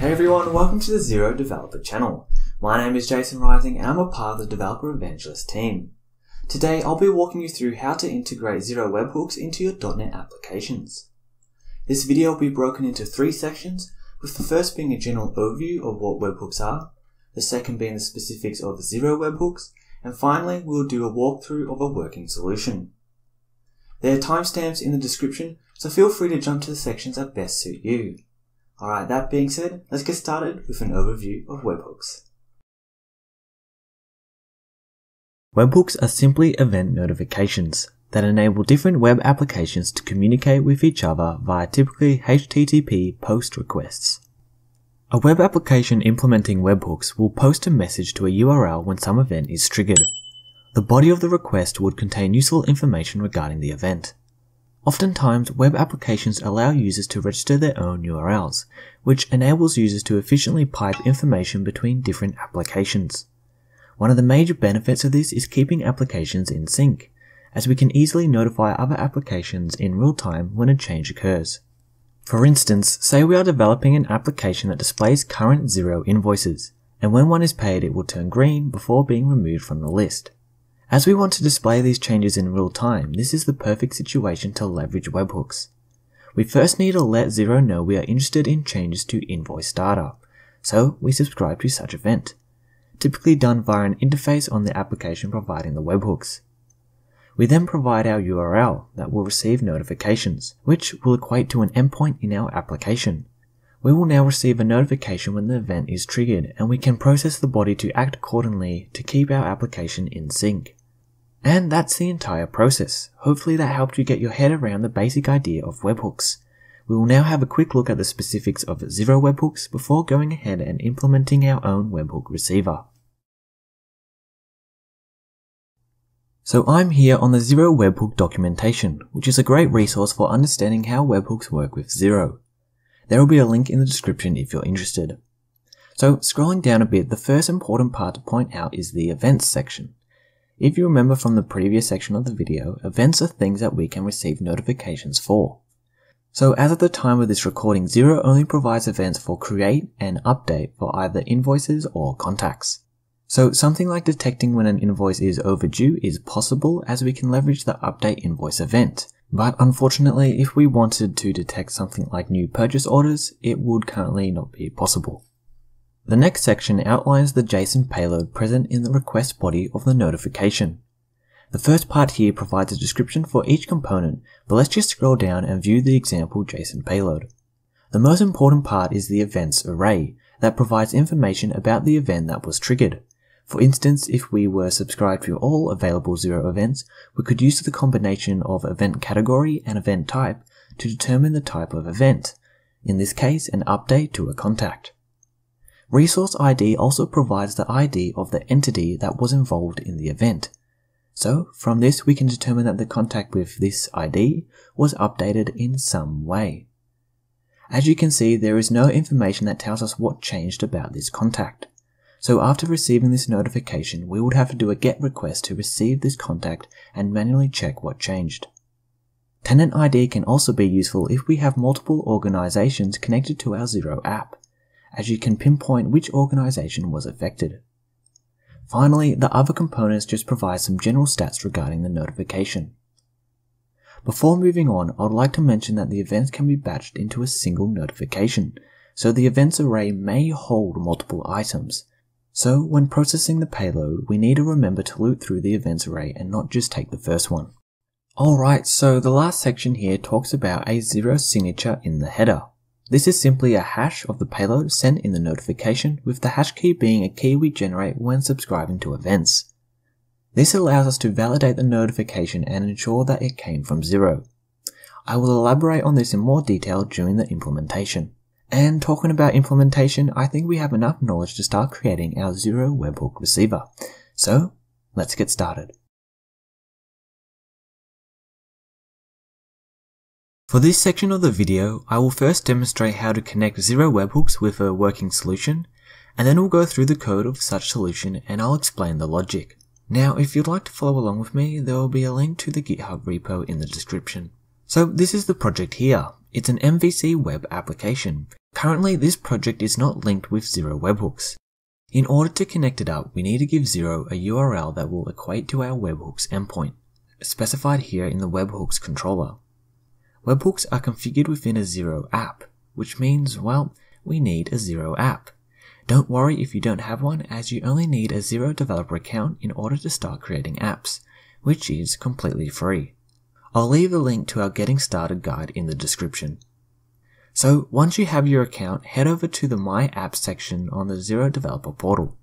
Hey everyone, welcome to the Xero Developer Channel. My name is Jason Rising and I'm a part of the Developer Evangelist team. Today I'll be walking you through how to integrate Xero webhooks into your .NET applications. This video will be broken into three sections, with the first being a general overview of what webhooks are, the second being the specifics of Xero webhooks, and finally we'll do a walkthrough of a working solution. There are timestamps in the description, so feel free to jump to the sections that best suit you. Alright, that being said, let's get started with an overview of webhooks. Webhooks are simply event notifications that enable different web applications to communicate with each other via typically HTTP POST requests. A web application implementing webhooks will post a message to a URL when some event is triggered. The body of the request would contain useful information regarding the event. Oftentimes, web applications allow users to register their own URLs, which enables users to efficiently pipe information between different applications. One of the major benefits of this is keeping applications in sync, as we can easily notify other applications in real time when a change occurs. For instance, say we are developing an application that displays current Xero invoices, and when one is paid it will turn green before being removed from the list. As we want to display these changes in real time, this is the perfect situation to leverage webhooks. We first need to let Xero know we are interested in changes to invoice data, so we subscribe to such event, typically done via an interface on the application providing the webhooks. We then provide our URL that will receive notifications, which will equate to an endpoint in our application. We will now receive a notification when the event is triggered, and we can process the body to act accordingly to keep our application in sync. And that's the entire process. Hopefully that helped you get your head around the basic idea of webhooks. We will now have a quick look at the specifics of Xero webhooks before going ahead and implementing our own webhook receiver. So I'm here on the Xero webhook documentation, which is a great resource for understanding how webhooks work with Xero. There will be a link in the description if you're interested. So scrolling down a bit, the first important part to point out is the events section. If you remember from the previous section of the video, events are things that we can receive notifications for. So as of the time of this recording, Xero only provides events for create and update for either invoices or contacts. So something like detecting when an invoice is overdue is possible, as we can leverage the update invoice event. But unfortunately, if we wanted to detect something like new purchase orders, it would currently not be possible. The next section outlines the JSON payload present in the request body of the notification. The first part here provides a description for each component, but let's just scroll down and view the example JSON payload. The most important part is the events array that provides information about the event that was triggered. For instance, if we were subscribed to all available Xero events, we could use the combination of event category and event type to determine the type of event, in this case an update to a contact. Resource ID also provides the ID of the entity that was involved in the event. So from this we can determine that the contact with this ID was updated in some way. As you can see, there is no information that tells us what changed about this contact. So after receiving this notification, we would have to do a GET request to receive this contact and manually check what changed. Tenant ID can also be useful if we have multiple organizations connected to our Xero app, as you can pinpoint which organization was affected. Finally, the other components just provide some general stats regarding the notification. Before moving on, I would like to mention that the events can be batched into a single notification, so the events array may hold multiple items. So when processing the payload, we need to remember to loop through the events array and not just take the first one. Alright, so the last section here talks about a Xero signature in the header. This is simply a hash of the payload sent in the notification, with the hash key being a key we generate when subscribing to events. This allows us to validate the notification and ensure that it came from Xero. I will elaborate on this in more detail during the implementation. And talking about implementation, I think we have enough knowledge to start creating our Xero webhook receiver. So let's get started. For this section of the video, I will first demonstrate how to connect Xero webhooks with a working solution, and then we'll go through the code of such solution and I'll explain the logic. Now, if you'd like to follow along with me, there will be a link to the GitHub repo in the description. So this is the project here. It's an MVC web application, Currently, this project is not linked with Xero webhooks. In order to connect it up, we need to give Xero a URL that will equate to our webhooks endpoint, specified here in the webhooks controller. Webhooks are configured within a Xero app, which means, well, we need a Xero app. Don't worry if you don't have one, as you only need a Xero developer account in order to start creating apps, which is completely free. I'll leave a link to our Getting Started guide in the description. So once you have your account, head over to the My Apps section on the Xero Developer Portal.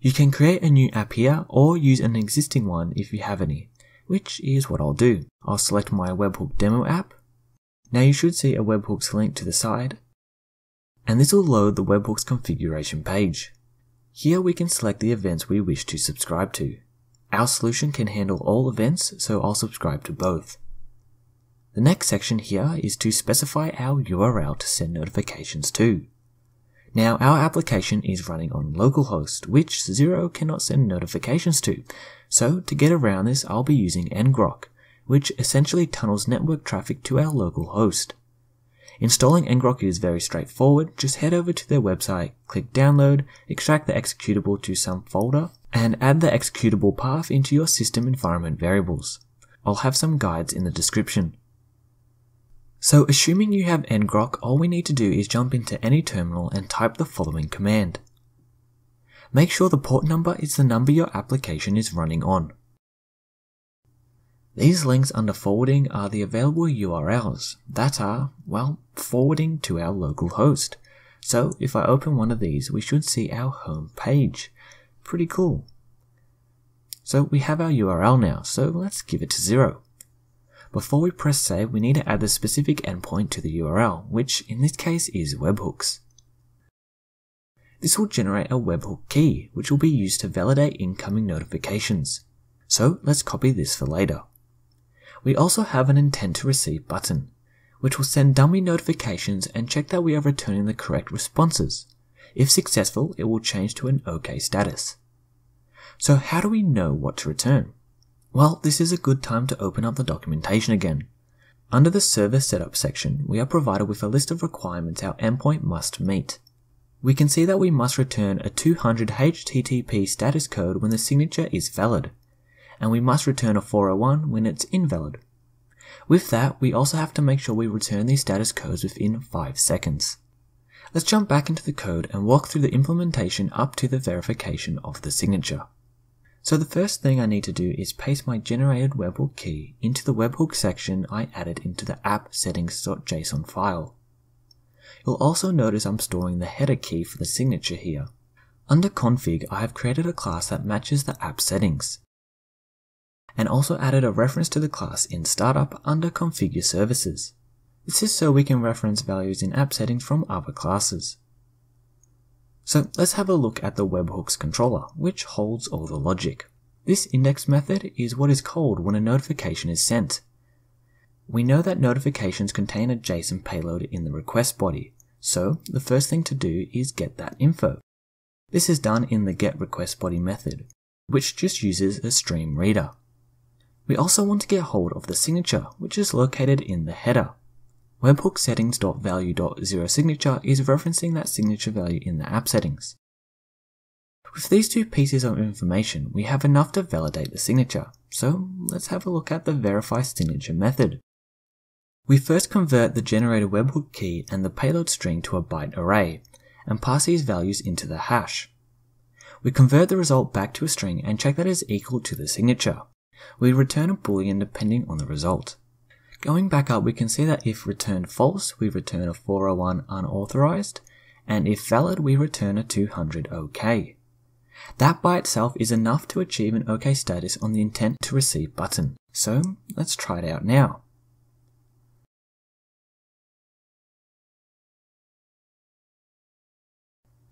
You can create a new app here or use an existing one if you have any, which is what I'll do. I'll select my webhook demo app. Now you should see a webhooks link to the side, and this will load the webhooks configuration page. Here we can select the events we wish to subscribe to. Our solution can handle all events, so I'll subscribe to both. The next section here is to specify our URL to send notifications to. Now our application is running on localhost, which Xero cannot send notifications to, so to get around this I'll be using ngrok, which essentially tunnels network traffic to our local host. Installing ngrok is very straightforward. Just head over to their website, click download, extract the executable to some folder, and add the executable path into your system environment variables. I'll have some guides in the description. So assuming you have ngrok, all we need to do is jump into any terminal and type the following command. Make sure the port number is the number your application is running on. These links under forwarding are the available URLs that are, well, forwarding to our local host. So if I open one of these, we should see our home page. Pretty cool. So we have our URL now, so let's give it to Xero. Before we press save, we need to add the specific endpoint to the URL, which in this case is webhooks. This will generate a webhook key, which will be used to validate incoming notifications. So let's copy this for later. We also have an intent to receive button, which will send dummy notifications and check that we are returning the correct responses. If successful, it will change to an OK status. So how do we know what to return? Well, this is a good time to open up the documentation again. Under the server setup section, we are provided with a list of requirements our endpoint must meet. We can see that we must return a 200 HTTP status code when the signature is valid, and we must return a 401 when it's invalid. With that, we also have to make sure we return these status codes within 5 seconds. Let's jump back into the code and walk through the implementation up to the verification of the signature. So the first thing I need to do is paste my generated webhook key into the webhook section I added into the app settings.json file. You'll also notice I'm storing the header key for the signature here. Under config, I have created a class that matches the app settings, and also added a reference to the class in startup under configure services. This is so we can reference values in app settings from other classes. So let's have a look at the webhooks controller, which holds all the logic. This index method is what is called when a notification is sent. We know that notifications contain a JSON payload in the request body, so the first thing to do is get that info. This is done in the getRequestBody method, which just uses a stream reader. We also want to get hold of the signature, which is located in the header. Webhook settings.value.zeroSignature is referencing that signature value in the app settings. With these two pieces of information, we have enough to validate the signature, so let's have a look at the verify signature method. We first convert the generated webhook key and the payload string to a byte array, and pass these values into the hash. We convert the result back to a string and check that it is equal to the signature. We return a boolean depending on the result. Going back up, we can see that if returned false, we return a 401 unauthorized, and if valid, we return a 200 OK. That by itself is enough to achieve an OK status on the intent to receive button. So let's try it out now.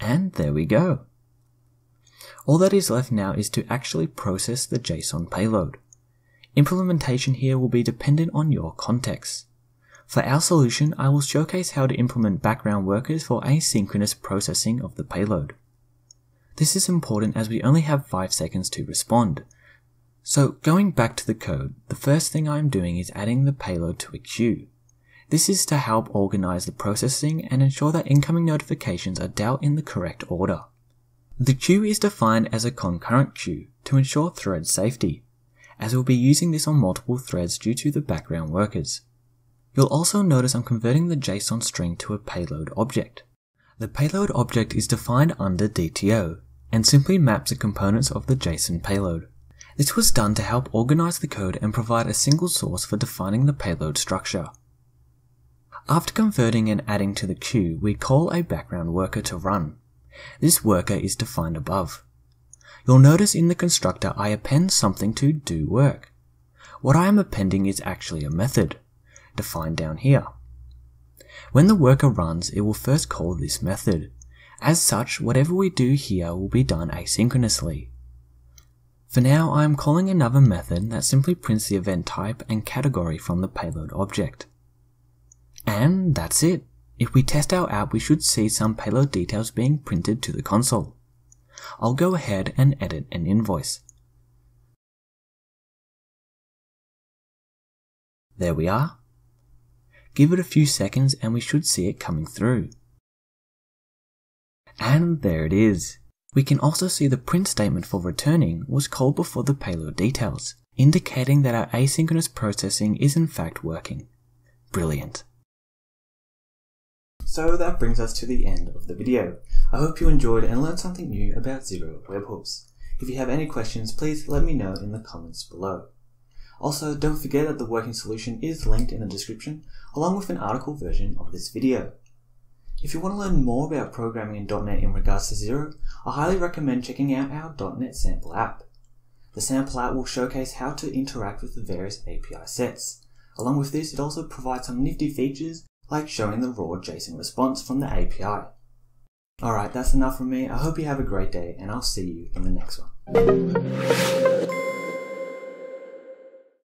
And there we go. All that is left now is to actually process the JSON payload. Implementation here will be dependent on your context. For our solution, I will showcase how to implement background workers for asynchronous processing of the payload. This is important as we only have 5 seconds to respond. So going back to the code, the first thing I am doing is adding the payload to a queue. This is to help organize the processing and ensure that incoming notifications are dealt in the correct order. The queue is defined as a concurrent queue to ensure thread safety, as we'll be using this on multiple threads due to the background workers. You'll also notice I'm converting the JSON string to a payload object. The payload object is defined under DTO and simply maps the components of the JSON payload. This was done to help organize the code and provide a single source for defining the payload structure. After converting and adding to the queue, we call a background worker to run. This worker is defined above. You'll notice in the constructor I append something to do work. What I am appending is actually a method, defined down here. When the worker runs, it will first call this method. As such, whatever we do here will be done asynchronously. For now, I am calling another method that simply prints the event type and category from the payload object. And that's it. If we test our app, we should see some payload details being printed to the console. I'll go ahead and edit an invoice. There we are. Give it a few seconds and we should see it coming through. And there it is. We can also see the print statement for returning was called before the payload details, indicating that our asynchronous processing is in fact working. Brilliant. So that brings us to the end of the video. I hope you enjoyed and learned something new about Xero Webhooks. If you have any questions, please let me know in the comments below. Also, don't forget that the working solution is linked in the description, along with an article version of this video. If you want to learn more about programming in .NET in regards to Xero, I highly recommend checking out our .NET sample app. The sample app will showcase how to interact with the various API sets. Along with this, it also provides some nifty features, like showing the raw JSON response from the API. Alright, that's enough from me. I hope you have a great day, and I'll see you in the next one.